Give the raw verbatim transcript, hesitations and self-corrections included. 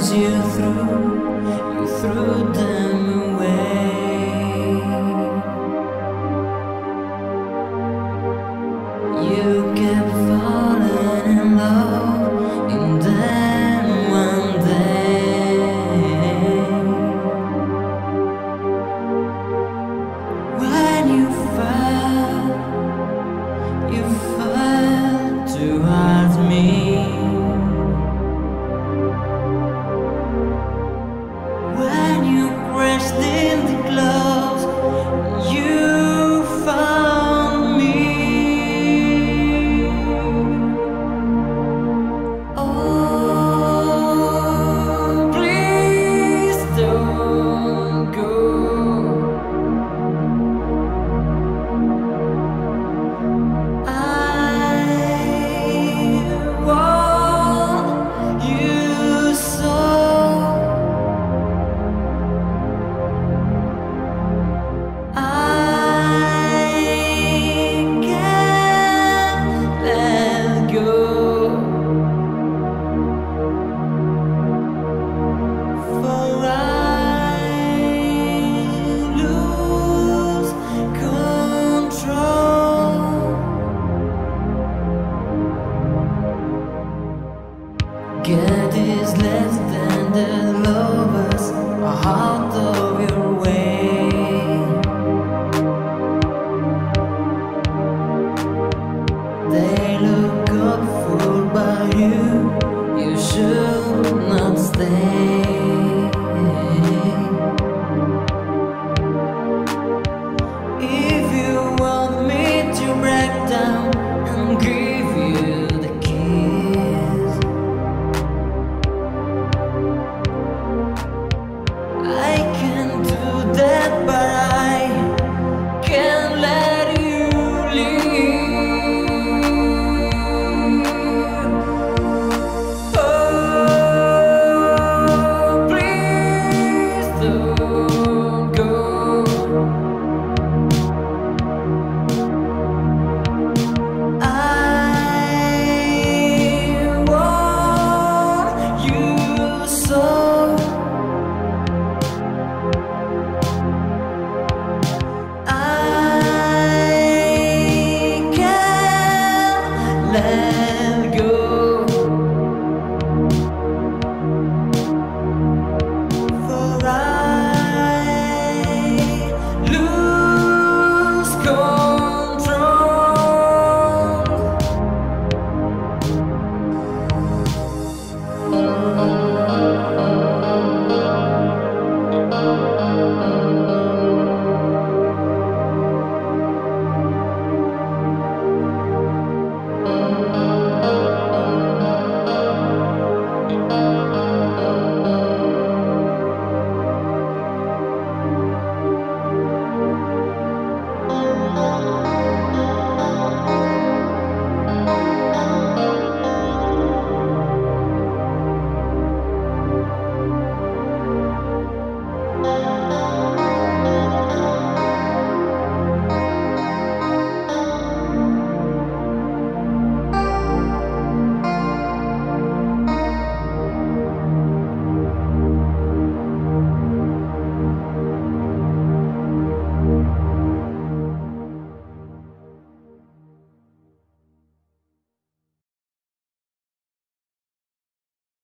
times you threw, you threw them away. You kept falling in love, and then one day, when you fell, you fell too hard to me. Get is less than the lovers are out of your way. They look up full by you, you should not stay.